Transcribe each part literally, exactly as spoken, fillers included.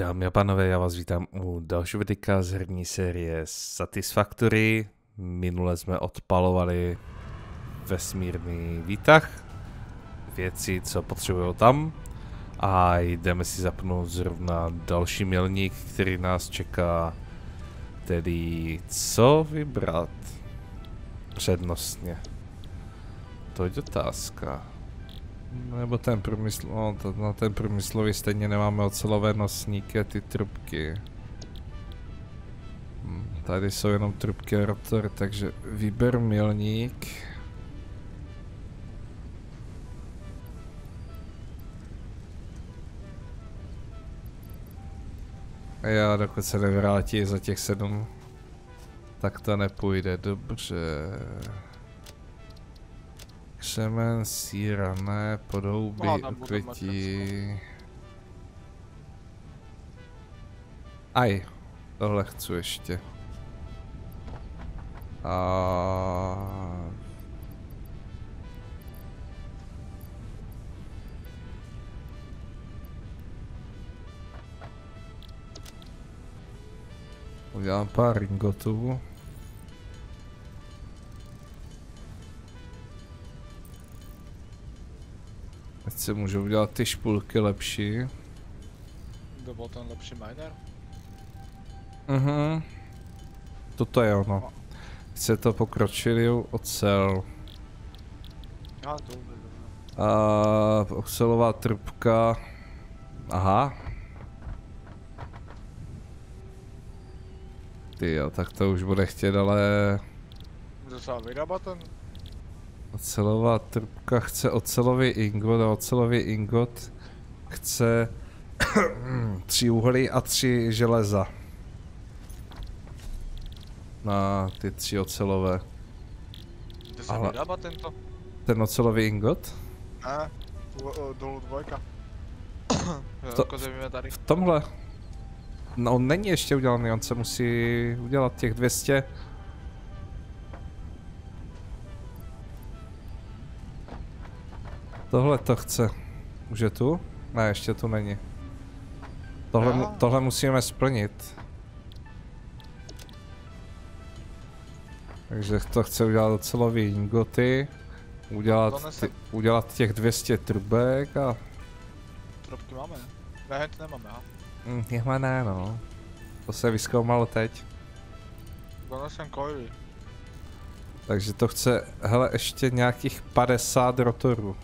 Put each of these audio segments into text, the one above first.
Dámy a pánové, já vás vítám u dalšího videa z herní série Satisfactory. Minule jsme odpalovali vesmírný výtah, věci, co potřebují tam. A jdeme si zapnout zrovna další milník, který nás čeká. Tedy co vybrat přednostně? To je otázka. Nebo ten průmysl... No, na ten průmyslový stejně nemáme ocelové nosníky a ty trubky. Tady jsou jenom trubky a rotor, takže vyber milník. Já dokud se nevrátí za těch sedm, tak to nepůjde. Dobře. Křemen, síra, ne, podhoubí, ukrytí. Aj, tohle chci ještě. A... udělám pár ringotů. Ať se můžou udělat ty špulky lepší. To byl ten lepší miner? Mhm. Toto je ono. Ať se to pokročili ocel. A ocelová trubka. Aha. Tyjo, tak to už bude chtět, ale... Můžu se vyrábat ten? Ocelová trubka chce ocelový ingot a ocelový ingot chce tři uhlí a tři železa. Na ty tři ocelové. Kde se vydává tento? Ten ocelový ingot? Ne, dolů dvojka. To, v tomhle. No, on není ještě udělaný, on se musí udělat těch dvě stě. Tohle to chce. Už je tu? Ne, ještě tu není. Tohle, mu, tohle musíme splnit. Takže to chce udělat ocelové ingoty. Udělat, ty, udělat těch dvě stě trubek a... Trubky máme? Ne, to nemáme, aha. Hm, těhle ne, no. To se vyskoumalo teď. Donesem kojly. Takže to chce, hele, ještě nějakých padesát rotorů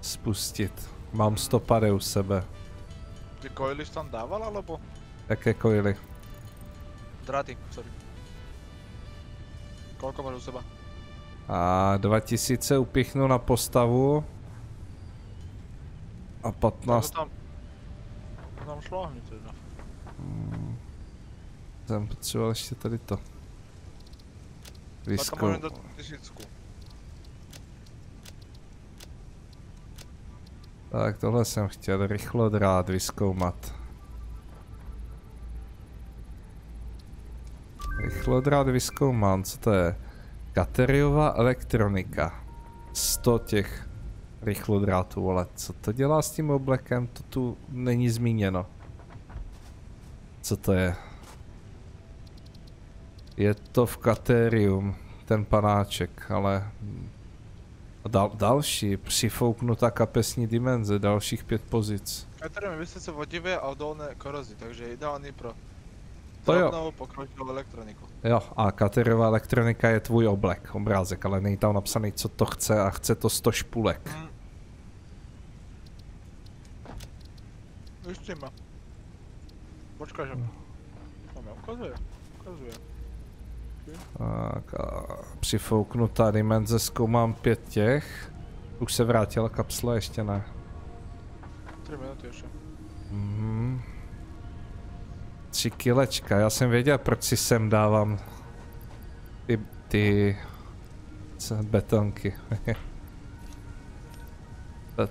spustit. Mám sto pade u sebe. Ty koily jsi tam dával, alebo? Jaké koily? Dráty, sorry. Kolko máš u sebe? A dva tisíce upichnu na postavu. A patnáct... Tam, tam šláhni teda. Hmm. Jsem potřeboval ještě tady to. Vysko... Tak to Tak tohle jsem chtěl rychlo drát vyzkoumat. Rychlo drát vyzkoumám, co to je? Kateriová elektronika. sto těch rychlodrátů, ale co to dělá s tím oblekem, to tu není zmíněno. Co to je? Je to v Katerium, ten panáček, ale... Dal, další, přifouknutá kapesní dimenze, dalších pět pozic. Které mi se vodivé a odolné korozi, takže je ideální pro drobnou pokročilou elektroniku. Jo, a Kateriová elektronika je tvůj oblek, obrázek, ale není tam napsaný, co to chce a chce to sto špulek. Hmm. Ještě má. Počkej, že... To mě ukazuje, ukazuje. Tak a přifouknutá dimenze, zkoumám pět těch. Už se vrátila kapsle, ještě ne. Tři minuty ještě. Mm-hmm. Tři kilečka, já jsem věděl, proč si sem dávám ty, ty betonky.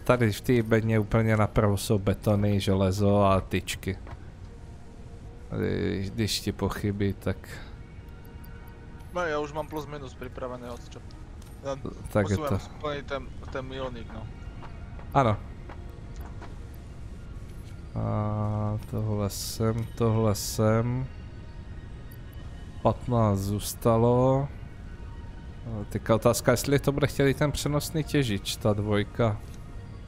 Tady v té bedně úplně napravo jsou betony, železo a tyčky. Když ti pochybí, tak... No, já už mám plus minus připravené odčep. Tak je to. Splnit ten, ten milník, no. Ano. A A tohle sem, tohle sem. patnáct zůstalo. Teďka otázka, jestli to bude chtěli ten přenosný těžič, ta dvojka.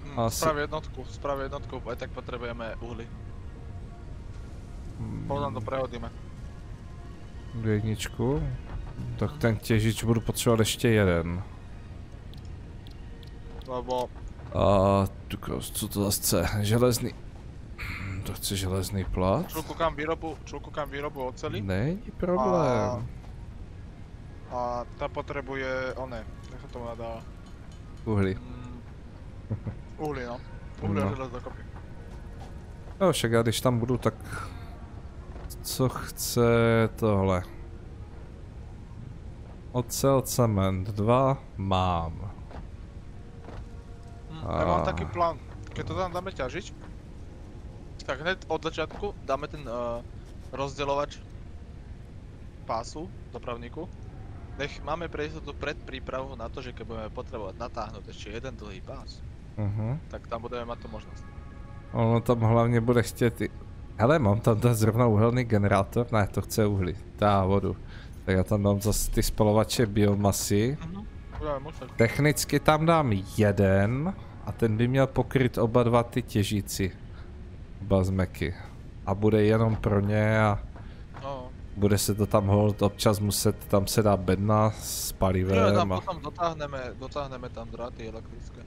Hmm, asi... Správě jednotku, správě jednotku, aj tak potřebujeme uhlí. Hmm. Potom to prehodíme. Jedničku. Tak ten těžič budu potřebovat ještě jeden. Lebo... A co to zase chce? Železný. To chce železný plát? Člukám výrobu, člukám výrobu oceli. Není problém. A, a ta potřebuje, o ne, jak to nadá. Uhlí. Mm, uhlí, no. Uhlí a železo dokopy. No, však já když tam budu, tak... Co chce tohle? Ocel, cement, dva mám. Hmm, a... Já mám taký plán, keď to tam dáme ťažiť, tak hned od začátku dáme ten uh, rozdělovač pásu dopravníku. Nech máme pre istotu predprípravu na to, že keď budeme potrebovať natáhnout ještě jeden dlhý pás, uh-huh. tak tam budeme mať tu možnost. Ono tam hlavně bude chtět i... Hele, mám tam ten zrovna uhelný generátor, ne, to chce uhlí, tá vodu. Tak já tam dám zase ty spalovače biomasy. Uh-huh. Technicky tam dám jeden a ten by měl pokryt oba dva ty těžící bazmeky a bude jenom pro ně a no. bude se to tam hold občas muset, tam se dá bedna s palivem. Tam a... potom dotáhneme, dotáhneme tam dráty elektrické.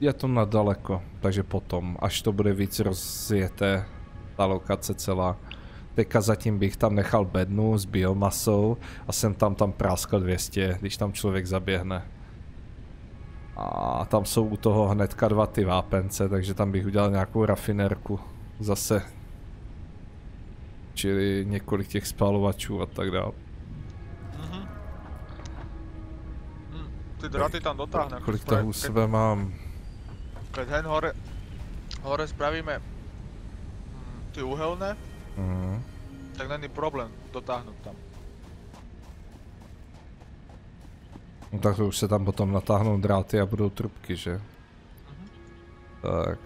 Je to nadaleko, takže potom, až to bude víc rozjeté, ta lokace celá. Teďka zatím bych tam nechal bednu s biomasou a jsem tam tam práskal dvě stě, když tam člověk zaběhne. A tam jsou u toho hnedka dva ty vápence, takže tam bych udělal nějakou rafinerku zase. Čili několik těch spálovačů a tak dále. Mm-hmm. mm, ty dráty tam dotáhne. Kolik toho u sebe mám? Keď hen hore, hore spravíme ty uhelné. Mm. Tak není problém dotáhnout tam. No tak to už se tam potom natáhnou dráty a budou trubky, že? Mm-hmm. Tak.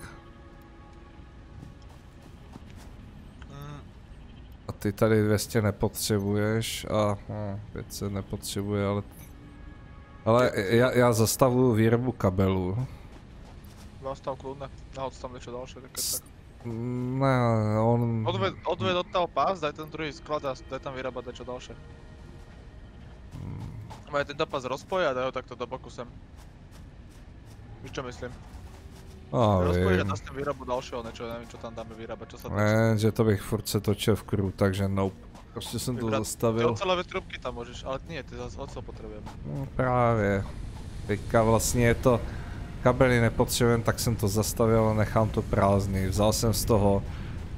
Mm. A ty tady dvě stě nepotřebuješ a no, pět set nepotřebuje, ale... Ale já, já zastavuju výrobu kabelů. Zastav kludne, nahod tam ještě další, tak. Ne, on... Odved, odved odtiaľ pás, daj ten druhý sklad a daj tam vyrábať niečo ďalšie. Aj tento pás rozpojí a daj ho takto do boku sem. Víš čo myslím? Oh, rozpojí a dá sem vyrábu ďalšieho, niečo, neviem čo tam dáme vyrábať, čo sa tam... Ne, že to bych furt se točil v kruhu, takže nope. Prostě jsem to zastavil. Ty ocelové trubky tam môžeš, ale nie, ty zase ocel potrebujeme. No právě. Teďka vlastně je to... Kabely nepotřebujem, tak jsem to zastavil a nechám to prázdný. Vzal jsem z toho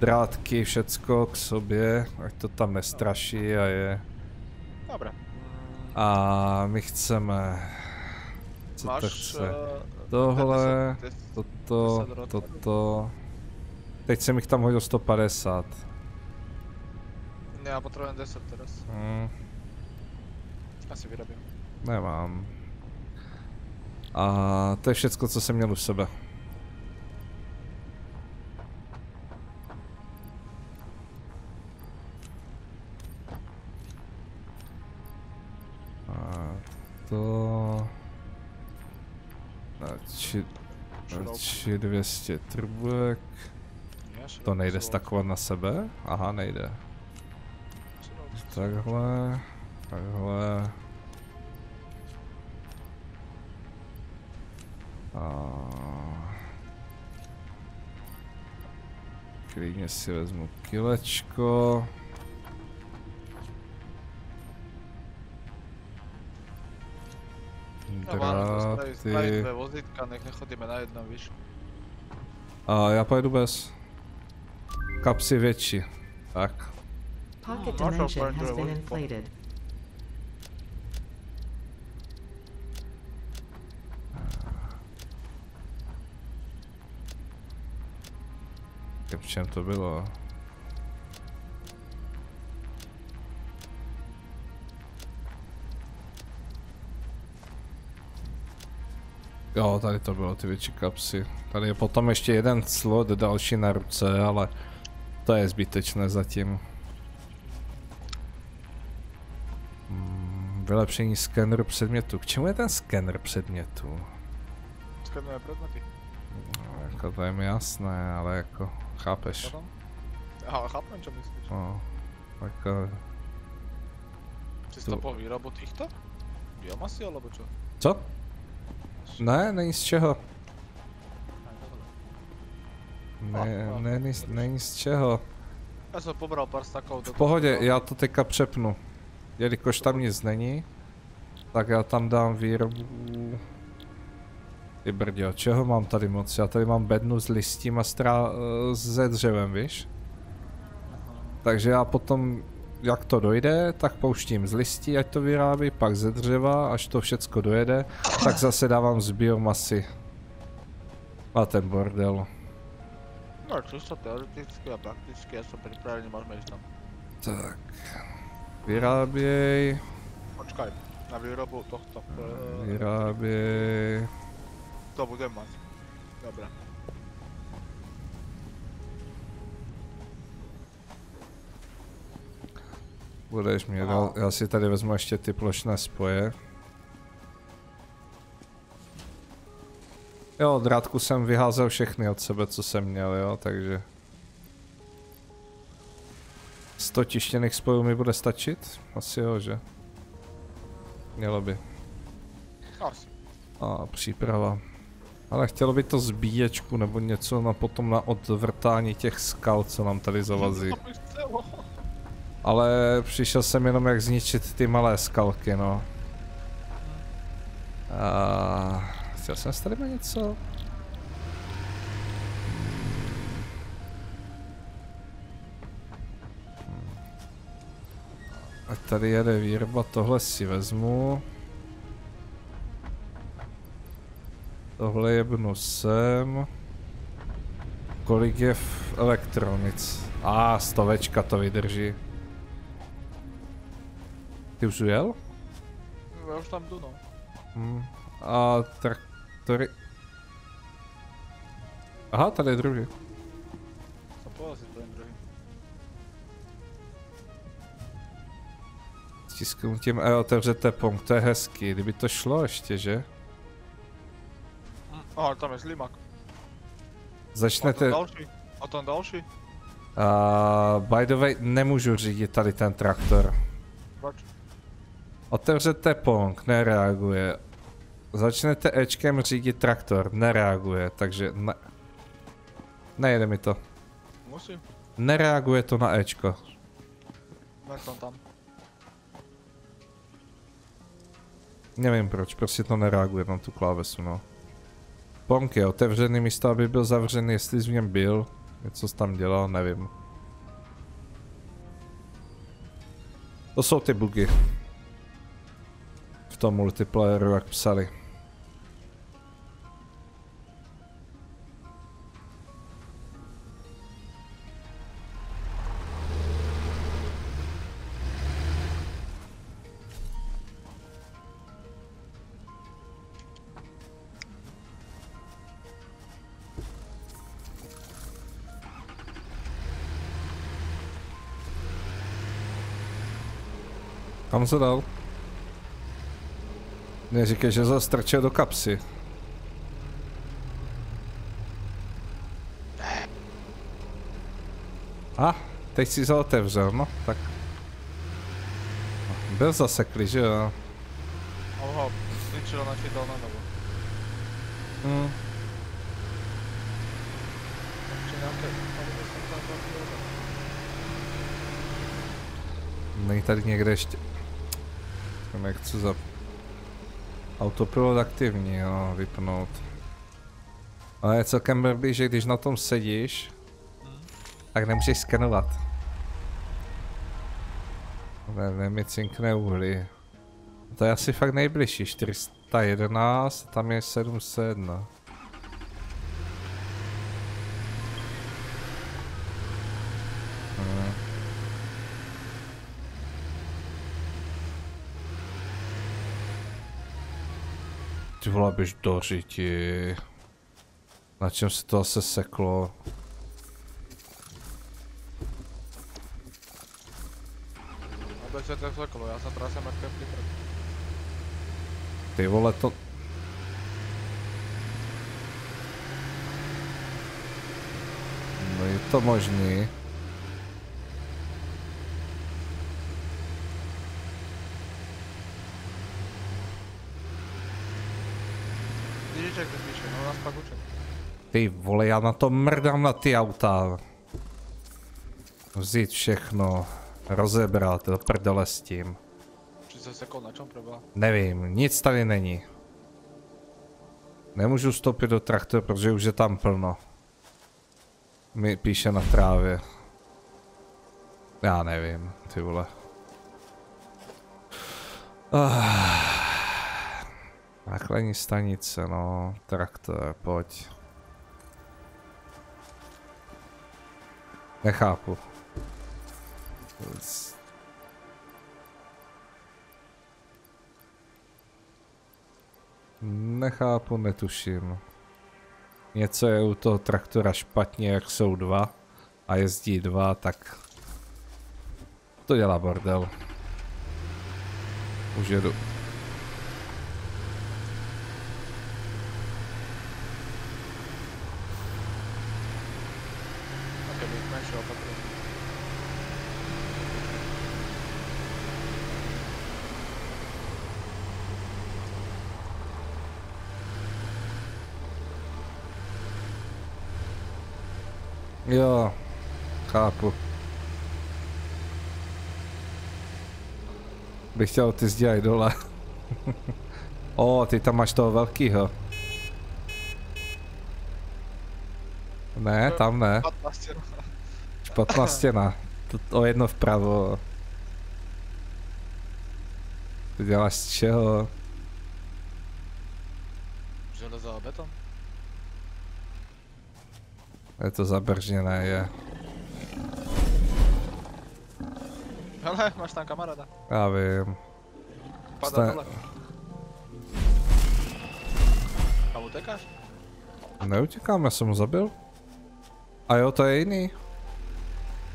drátky, všecko k sobě, ať to tam nestraší a je. Dobrá. A my chceme... Co máš, to chce? Tohle, toto, toto... Teď jsem jich tam hodil sto padesát. Já potřebuji deset teraz. Hmm. Asi vyrobím. Nemám. A to je všecko, co jsem měl u sebe. A to... Radši... Radši dvě stě trubek... To nejde stakovat na sebe? Aha, nejde. Takhle... Takhle... A... Klidně si vezmu kilečko. Dráty. A já pojedu bez. Kapsy větší. Tak. V čem to bylo? Jo, tady to bylo, ty větší kapsy. Tady je potom ještě jeden slot další na ruce, ale to je zbytečné zatím. Vylepšení skeneru předmětu. K čemu je ten skener předmětu? Skenuje předměty. No, jako to je mi jasné, ale jako chápeš. Aha, chápem, čo myslíš. No, jako... Jsi to po výrobu týchto? Biomasy, alebo čo? Co? Ne, není z čeho. Ne, není, není z čeho. Já jsem pobral pár stakov. V pohodě, já to teďka přepnu. Jelikož tam nic není, tak já tam dám výrobu. Ty brděl, čeho mám tady moc? Já tady mám bednu s listím a strá... se dřevem, víš? Takže já potom, jak to dojde, tak pouštím z listí, ať to vyrábí, pak ze dřeva, až to všecko dojede, tak zase dávám z biomasy. A ten bordel. No, čisto teoreticky a prakticky, já jsem připravený, můžeme jít tam. Tak... Vyráběj... Počkaj, na výrobu tohto... Vyráběj... To budem mať. Dobré. Budeš mě dal, já si tady vezmu ještě ty plošné spoje. Jo, drátku jsem vyházel všechny od sebe, co jsem měl, jo, takže... sto tištěných spojů mi bude stačit? Asi jo, že? Mělo by. A příprava. Ale chtělo by to zbíječku nebo něco na potom na odvrtání těch skal, co nám tady zavazí. Ale přišel jsem jenom jak zničit ty malé skalky, no. A... Chtěl jsem si tady něco? A tady jede výroba, tohle si vezmu. Tohle jebnu sem. Kolik je v elektronic? A ah, stovečka to vydrží. Ty už ujel? Já už tam jdu, no. Hmm. A traktory... Aha, tady je druhý. Zapojil si ten druhý. Stisknutím E otevřete pong, to je hezký, kdyby to šlo ještě, že? Aha, tam je slimak. Začnete... A ten další. A ten další. Uh, by the way, nemůžu řídit tady ten traktor. Proč? Otevřete pong, nereaguje. Začnete Ečkem řídit traktor, nereaguje, takže ne... Nejde mi to. Musím. Nereaguje to na Ečko. Nechám tam. Nevím proč, prostě to nereaguje na tu klávesu, no. Pong je otevřený, místo aby byl zavřený, jestli jsi v něm byl, něco jsi tam dělal, nevím. To jsou ty bugy. V tom multiplayeru, jak psali. Kam se dal? Neříkej, že zastrčil do kapsy. A, ah, teď si to otevřel, no, tak. Byl zaseklý, že jo? Oho, sličilo načítal na novo. Hmm. Není tady někde ještě... Nechci za... Autopilot aktivní, no, vypnout. Ale je celkem blbý, že když na tom sedíš, tak nemůžeš skenovat. Ne, ne, mi cinkne uhlí. To je asi fakt nejbližší, čtyři sta jedenáct, tam je sedm set jedna. Ty vole, běž do řiti. Na čem se to asi seklo? Aby se to seklo, já jsem teda sem matkem připravil. Ty vole, to... No je to možný. Ty vole, já na to mrdám, na ty auta. Vzít všechno, rozebrat, do prdele s tím. Nevím, nic tady není. Nemůžu vstoupit do traktoru, protože už je tam plno. Mi píše na trávě. Já nevím, ty vole. Ah. Nákladní stanice, no, traktor, pojď. Nechápu. Nechápu, netuším. Něco je u toho traktora špatně, jak jsou dva a jezdí dva, tak to dělá bordel. Už jedu. Jo, chápu. Bych chtěl ty zdělat dole. O, ty tam máš toho velkýho. Ne, tam ne. Špatná stěna. O jedno vpravo. Ty děláš z čeho? Železo a beton? Je to zabržděné, je. Hele, máš tam kamaráda. Já vím. Padá dole. A utekáš? Neutěkám, já jsem mu zabil. A jo, to je jiný.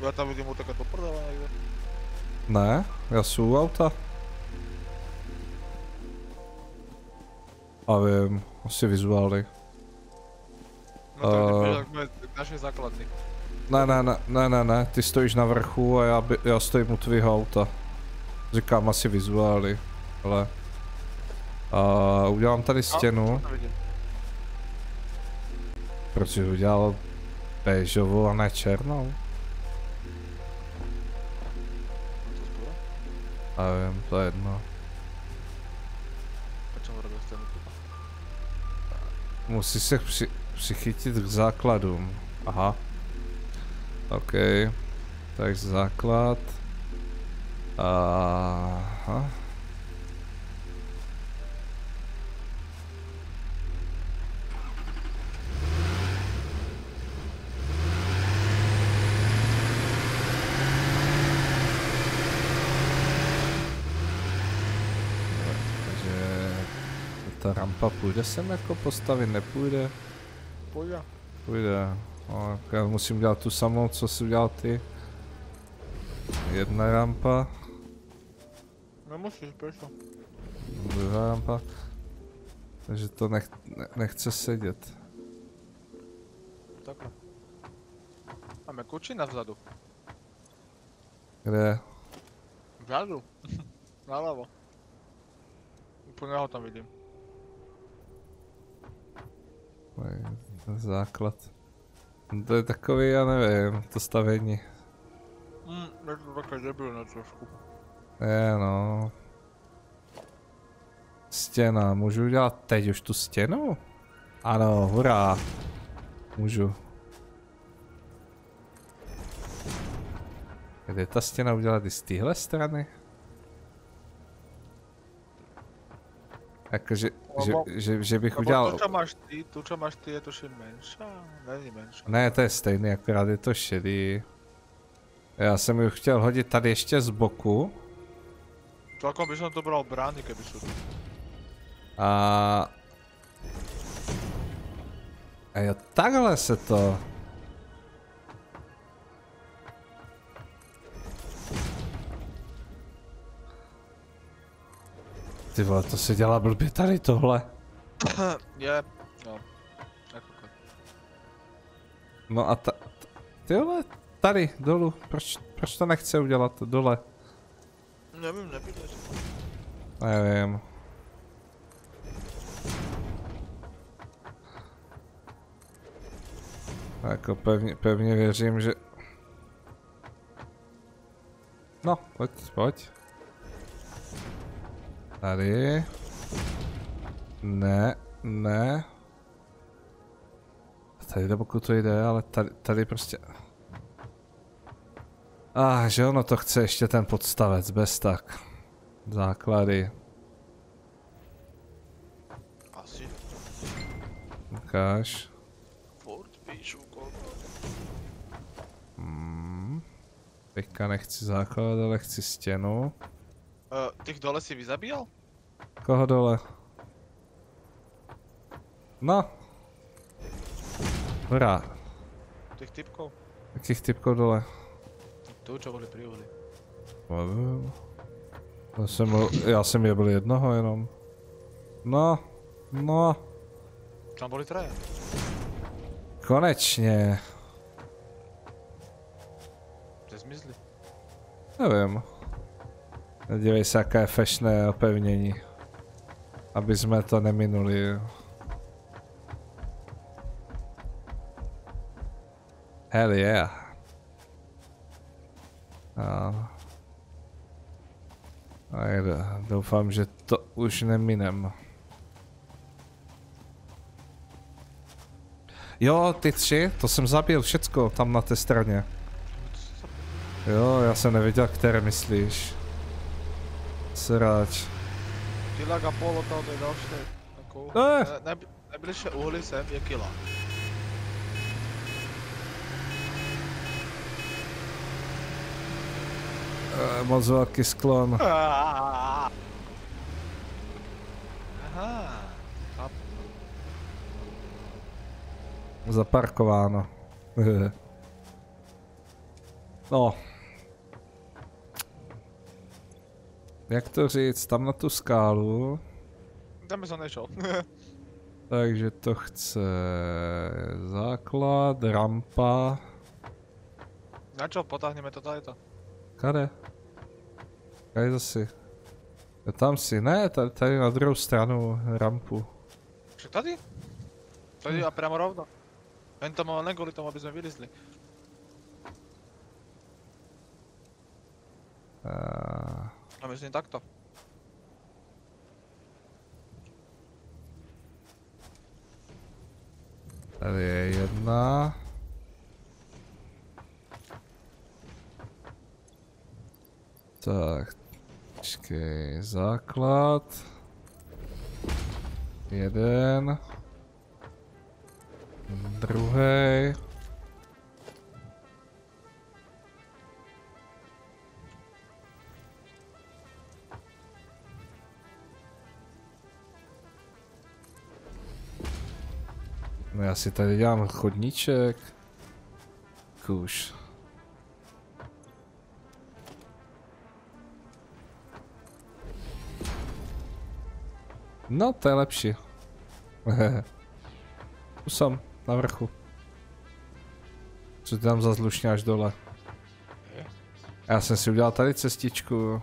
Já tam vidím utekat do prdele někde. Ne, já jsem u auta. A vím, asi vizuály. No tak uh, naše základny. Ne, ne, ne, ne, ne, ne, ty stojíš na vrchu a já, by, já stojím u tvýho auta. Říkám asi vizuály, ale... Uh, udělám tady stěnu. No, proč jsi udělal béžovou a ne černou? A vím, to je jedno. Musíš se při... přichytit k základům. Aha. OK. Takže základ. Aha. Takže ta rampa půjde sem jako postavit, nepůjde. Půjde. Půjde. No, já musím dělat tu samou, co jsi udělal ty. Jedna rampa. Nemusíš, proč? Druhá rampa. Takže to nech, ne, nechce sedět. Takhle. Máme kučina vzadu. Kde? Vzadu. Nalevo. Úplně ho tam vidím. Základ. To je takový, já nevím, to stavění. Hm, je to také debilné trošku. Je no. Stěna, můžu udělat teď už tu stěnu? Ano, hurá. Můžu. Kde ta stěna udělat i z téhle strany? Jakože, že, že, že bych udělal... To, co máš ty, to, co máš ty, je tuším menší. Není menší. Ne, to je stejný, akorát je to šedý. Já jsem ji chtěl hodit tady ještě z boku. Celkom bych to bral brány, keby šel. A... A jo, takhle se to... Ty vole, to se dělá blbě tady tohle. Je, no. No a ta... Ty vole, tady, dolů. Proč, proč to nechce udělat, dole? Nevím, nevím. Nevím. Jako pevně, pevně věřím, že... No, pojď, pojď. Tady. Ne, ne. Tady do boku to jde, ale tady, tady prostě... Ah, že ono to chce ještě ten podstavec, bez tak. Základy. Asi. Ukáž. Hmm. Teďka nechci základ, ale chci stěnu. Uh, těch dole si vyzabíjal? Koho dole? No. Hurá. Těch typkov? Jakých typkov dole? To čo byli prihody. Nevím. Já jsem, já jsem je byl jednoho jenom. No. No. Tam byli traje. Konečně. Kde zmizli? Nevím. Dívej se, jaké fešné opevnění. Aby jsme to neminuli. Hell yeah. A... A doufám, že to už neminem. Jo, ty tři, to jsem zabil všecko tam na té straně. Jo, já jsem nevěděl, které myslíš. Sráč. Kilak a pol tam je další. Ne. Ne, nejbližší uhlí sem je kila. E, moc velký sklon. Aha. Zaparkováno. No. Jak to říct, tam na tu skálu. Tam by se nešel. Takže to chce základ, rampa. Na čo, potáhneme to tady to. Kade? Kade zasi? Jo, tam si, ne, tady, tady na druhou stranu rampu. Však tady? Tady hm. A pramo rovno. Jen tam mám len kvůli tomu, aby jsme vylizli. A... A myslím takto. Tady je jedna. Tak, počkej, základ. Jeden. Druhý. No já si tady dělám chodníček. Kůž. No to je lepší. Tu jsem, na vrchu. Co ty tam za zlušně až dole? Já jsem si udělal tady cestičku.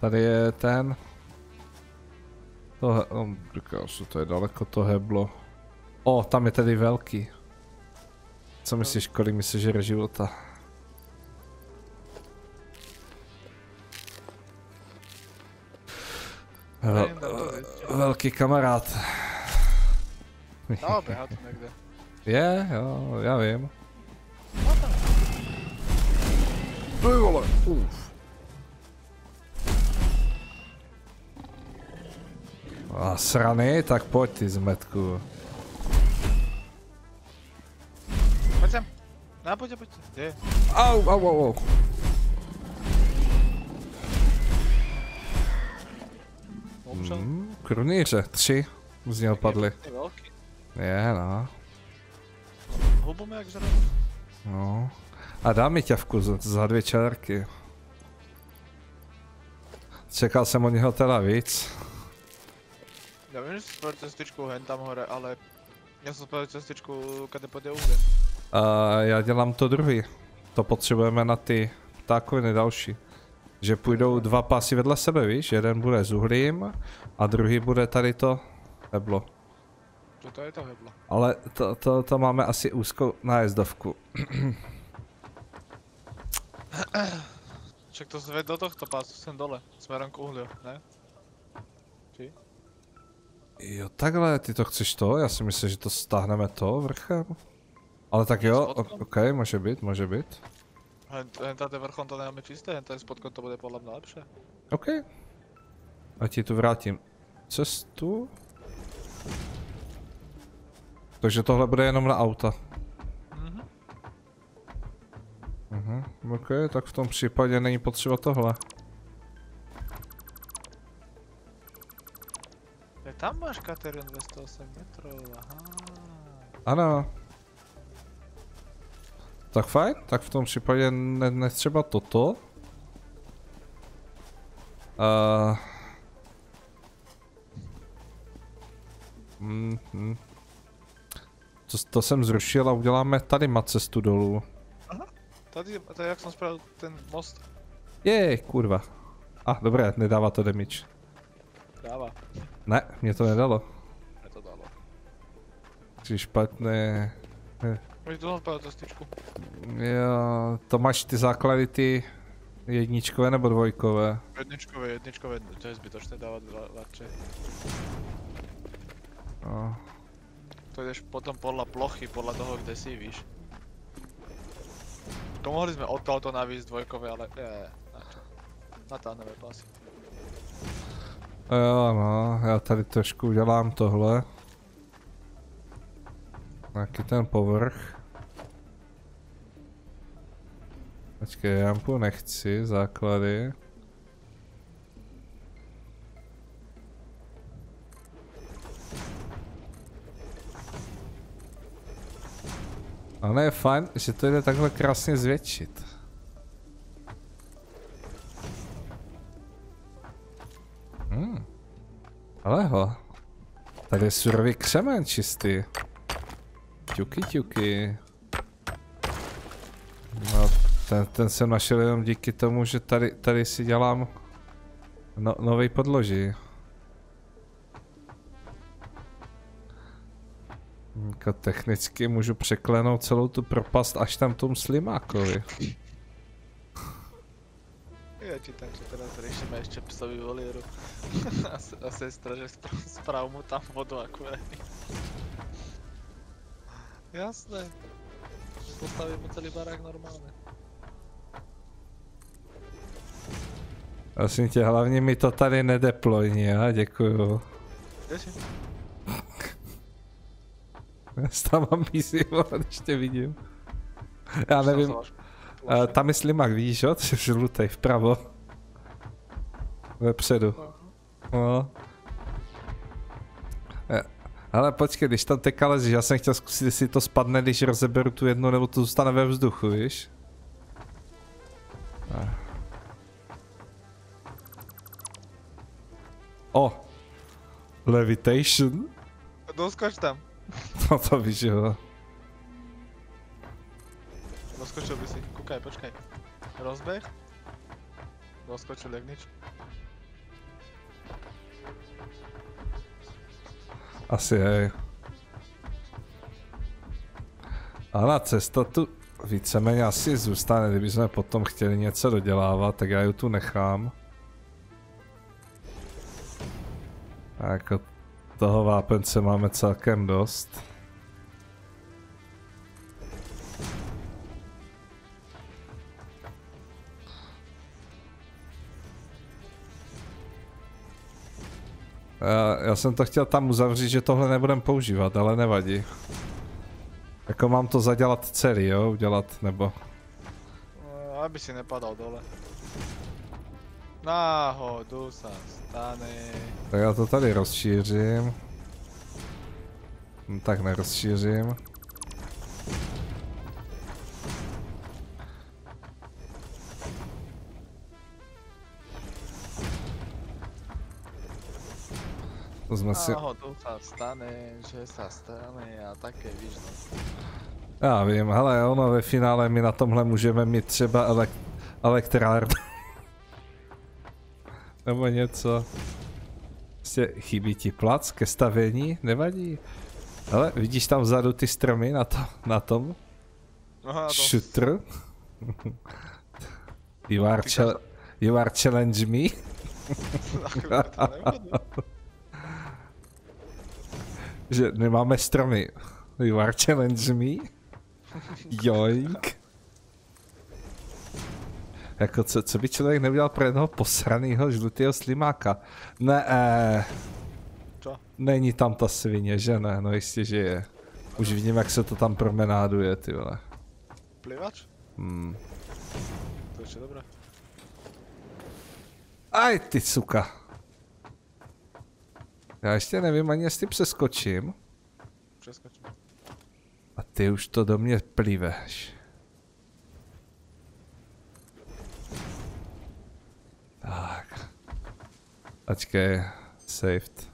Tady je ten. To, um, krásu, to je daleko to heblo. O, tam je tedy velký. Co myslíš, kolik mi sežere života? Vel, velký kamarád. No, běhá to někde. Je, jo, já vím. Ty vole, uf. A srany, tak pojď ty zmetku. Pojď sem. No, pojď, pojď. Jde. Au, au, au, au. Mm, krunýře, tři z něho padly. Je, no. Houbom jak zrovna. No. A dá mi ťavku za dvě čárky. Čekal jsem od něho teda víc. Já vím, že jsi spravil cestičku hen tam hore, ale já jsem spravil cestičku, kde půjde uhly. Uh, já dělám to druhý. To potřebujeme na ty ptákoviny další. Že půjdou dva pásy vedle sebe, víš? Jeden bude s uhlím a druhý bude tady to heblo. To je to heblo. Ale to, to, to máme asi úzkou nájezdovku. Však to zved do tohto pásu sem dole, směrem k uhlí, ne? Či? Jo, takhle, ty to chceš to? Já si myslím, že to stáhneme to vrchem. Ale tak jo, ok, může být, může být. Hen tady vrchom to nemáme čisté, hen tady spodkom to bude podle mě lepší. Ok. A ti tu vrátím cestu. Takže tohle bude jenom na auta. Mhm. Mhm, ok, tak v tom případě není potřeba tohle. Je tam máš Katerin dvě stě osm metrů, aha. Ano. Tak fajn, tak v tom případě ne, netřeba toto. Uh. Mm -hmm. to, to jsem zrušil a uděláme tady má cestu dolů. Aha, tady, tady jak jsem spravil ten most. Jej, kurva. A, ah, dobré, nedává to damage. Dává. Ne, mě to nedalo. Mě to dalo. Jsi špatné. Můžeš dohnat pát cestičku. Jo, to máš ty základy ty jedničkové nebo dvojkové? Jedničkové, jedničkové, to je zbytočné dávat radši. No. To jdeš potom podle plochy, podle toho, kde si, víš. To mohli jsme od tohoto navíc dvojkové, ale je, natáhneme pásy. Jo, no, já tady trošku udělám tohle. Taky ten povrch. Počkej, jampu nechci, základy. Ale je fajn, že to jde takhle krásně zvětšit. Hmm. Aleho. Tady je surový křemen čistý. Ťuky, ťuky. No, ten, ten jsem našel jenom díky tomu, že tady, tady si dělám no, nový podloží. Jako technicky můžu překlenout celou tu propast až tam tomu slimákovi. Já čítám, že teda řešíme ještě psovi volíru. A sestra, že správ mu tam vodu akurát. Jasné, že postavím celý barák normálně. Asi tě, hlavně mi to tady nedeplojí, já děkuju. Děkuji. Já tam mám písy, když tě vidím. Já nevím, tam je slimak, víš, jo? Ty žlutej, vpravo. Vepředu. No. Ale počkej, když tam teďka lezíš, já jsem chtěl zkusit, jestli to spadne, když rozeberu tu jednu, nebo to zůstane ve vzduchu, víš? Ah. O! Levitation? Doskoč tam. No to víš, jo. Doskočil by si, koukaj, počkej. Rozběh. Doskočil jak nič. Asi hej. Ale cesta tu víceméně asi zůstane, kdybychom potom chtěli něco dodělávat, tak já ju tu nechám. A jako toho vápence máme celkem dost. Já, já jsem to chtěl tam uzavřít, že tohle nebudem používat, ale nevadí. Jako mám to zadělat celý, jo? Udělat, nebo... No, aby si nepadal dole. Náhodu se stane. Tak já to tady rozšířím. takhle rozšířím. To sme si... Náhodou sa stane, že sa stane a také výžnosti. Já vím, hele, ono ve finále my na tomhle můžeme mít třeba elek elektrárnu. Nebo něco. Prostě chybí ti plac ke stavění, nevadí. Hele, vidíš tam vzadu ty stromy na, to, na tom? Aha, na tom. Šutr? You are, you are challenge me? Že nemáme stromy. You are challenge me? Joink. Jako co, co by člověk neudělal pro jednoho posranýho žlutého slimáka? Ne, eh, není tam ta svině, že ne? No jistě, že je. Už vidím, jak se to tam promenáduje, ty vole. Plivač? Hmm. To ještě dobré. Aj ty suka. Já ještě nevím ani, jestli přeskočím. Přeskočím. A ty už to do mě pliveš. Tak. Ačkej, saved.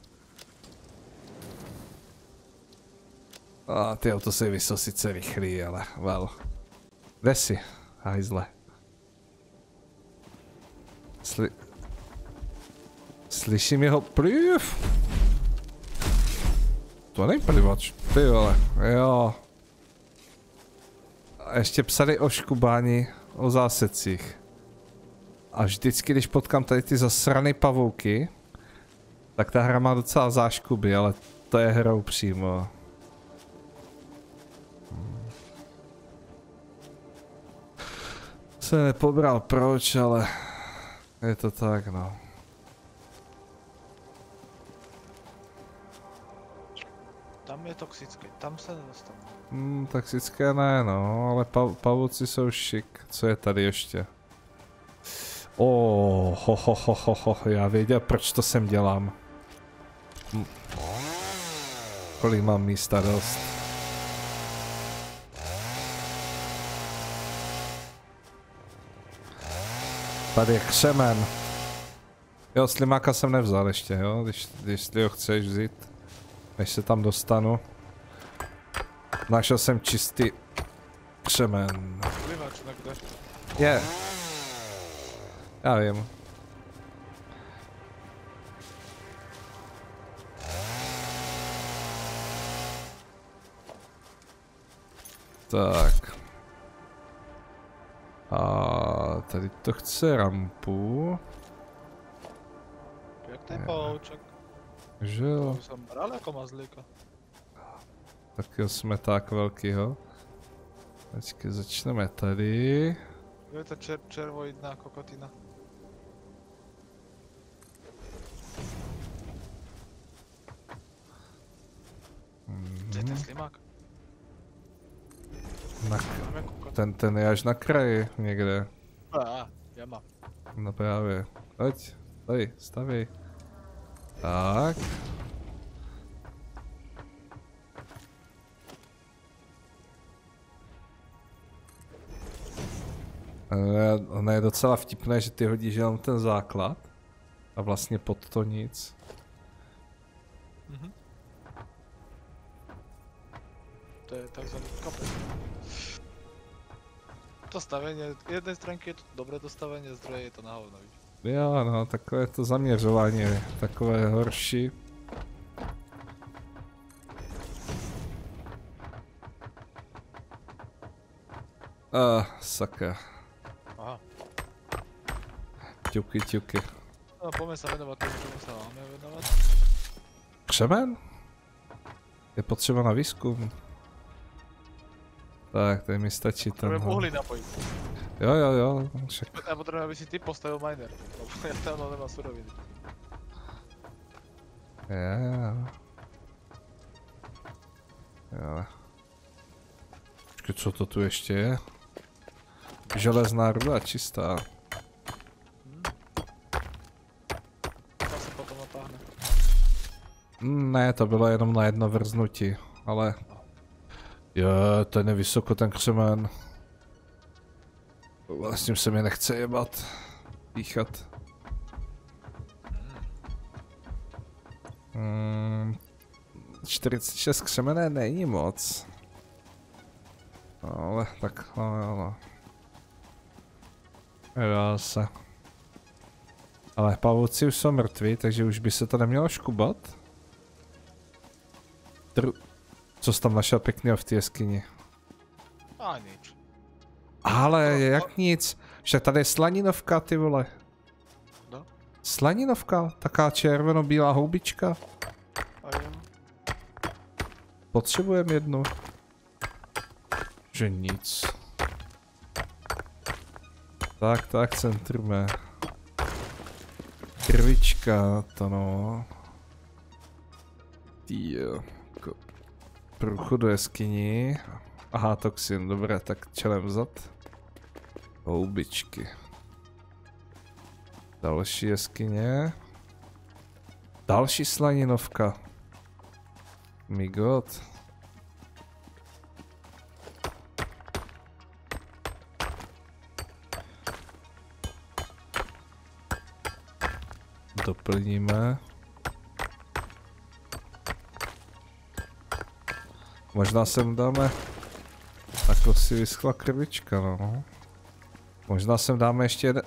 A ty auto se jsou sice rychlý, ale well. Kde jsi, hajzle? Sli... Slyším jeho pliv. To není plivač, ty vole, jo. A ještě psali o škubání, o zásecích. A vždycky, když potkám tady ty zasrané pavouky, tak ta hra má docela záškuby, ale to je hrou přímo. Se nepobral proč, ale je to tak, no. Tam je toxické, tam se nedostane. Hmm, toxické ne, no, ale pav pavouci jsou šik. Co je tady ještě? Oh, ho, ho, ho, ho, ho, já věděl, proč to sem dělám. Hm. Kolik mám místa dost. Tady je křemen. Jo, slimáka jsem nevzal ještě, jo, když, jestli ho chceš vzít, než se tam dostanu. Našel jsem čistý křemen. Je. Yeah. Já vím. Tak. A tady to chce rampu. Jak to je pouček? Že jo. Jsem bral jako mazlíka. Tak jo, jsme tak velkýho. Ačkej, začneme tady. Je to čer, červoidná kokotina. Kde je ten slimák? Na, ten, ten je až na kraji někde. A, já mám. No právě. Hoď, tady, stavěj. Tak. Ono je docela vtipné, že ty hodíš jenom ten základ a vlastně pod to nic. Mm-hmm. To je takzvaný kapel. To stavení, jedné stránky je to dobré dostavení, z druhé je to na hovno. Jo, no, takové to zaměřování je takové horší. Ah, saka. Aha. Ťuky, ťuky. No, pojďme se věnovat, čemu se máme věnovat. Křemen? Je potřeba na výzkum. Tak, tady mi stačí ten. Potřebujeme uhlí napojit. Jo, jo, jo. Však. Já potřebuji, aby si ty postavil miner. Já tam nemám suroviny. Jo, jo. Jo. Počkej, co to tu ještě je? Železná ruda čistá. Hmm. To se potom natáhne. Ne, to bylo jenom na jedno vrznutí. ale... Jo, ten je vysoko ten křemen. Vlastně se mi nechce jebat. Píchat. Hmm, čtyřicet šest křemené není moc. Ale tak, ale... Dá se. Ale pavouci už jsou mrtví, takže už by se to nemělo škubat. Tru... Co jsi tam našel pěkného v té jeskyni? A nic. Ale no, jak no. Nic? Však tady je slaninovka, ty vole. No. Slaninovka? Taká červeno-bílá houbička. Potřebujeme jednu. Že nic. Tak, tak, centrume. Krvička, to no. Týjo. Průchod do jeskyni. Aha, toxin, dobré, tak čelem vzad. Houbičky. Další jeskyně. Další slaninovka. My god. Doplníme. Možná sem dáme... Takhle si vyschla krvička, no. Možná sem dáme ještě jeden...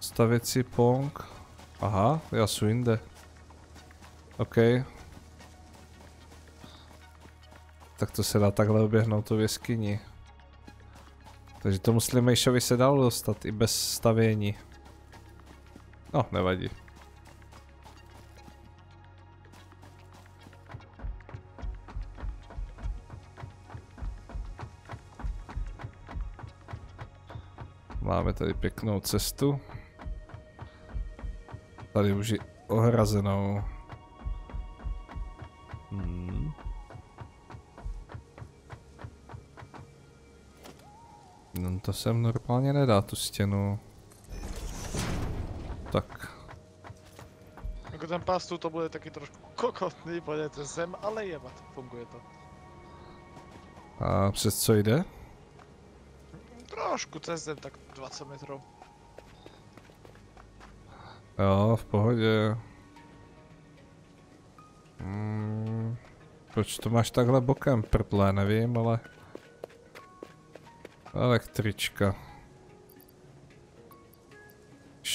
Stavěcí pong. Aha, já jsem jinde. OK. Tak to se dá takhle oběhnout tu jeskyni. Takže tomu Slimejšovi se dalo dostat i bez stavění. No, nevadí. Máme tady pěknou cestu. Tady už je ohrazenou. Hmm. No, to sem normálně nedá tu stěnu. Tak. Jako ten pástu to bude taky trošku kokotný, pojďte sem, ale jebat, funguje to. A přes co jde? Trošku přes zem, tak dvacet metrů. Jo, v pohodě. Hmm, proč to máš takhle bokem, prdle, nevím, ale... Električka.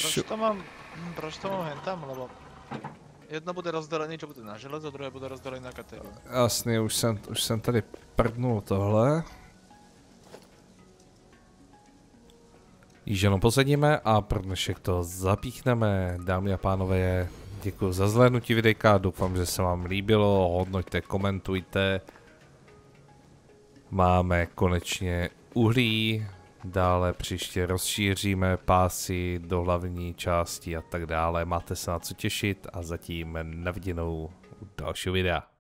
Proč to mám, proč to mám jen tam, lebo jedno bude rozdělené, co bude na železo, druhé bude rozdělené na kategorii. Jasně, už jsem, už jsem tady prdnul tohle. Již jenom posadíme a pro dnešek to zapíchneme. Dámy a pánové, děkuji za zhlédnutí videjka, doufám, že se vám líbilo, hodnoťte, komentujte. Máme konečně uhlí. Dále příště rozšíříme pásy do hlavní části a tak dále. Máte se na co těšit a zatím na viděnou u dalšího videa.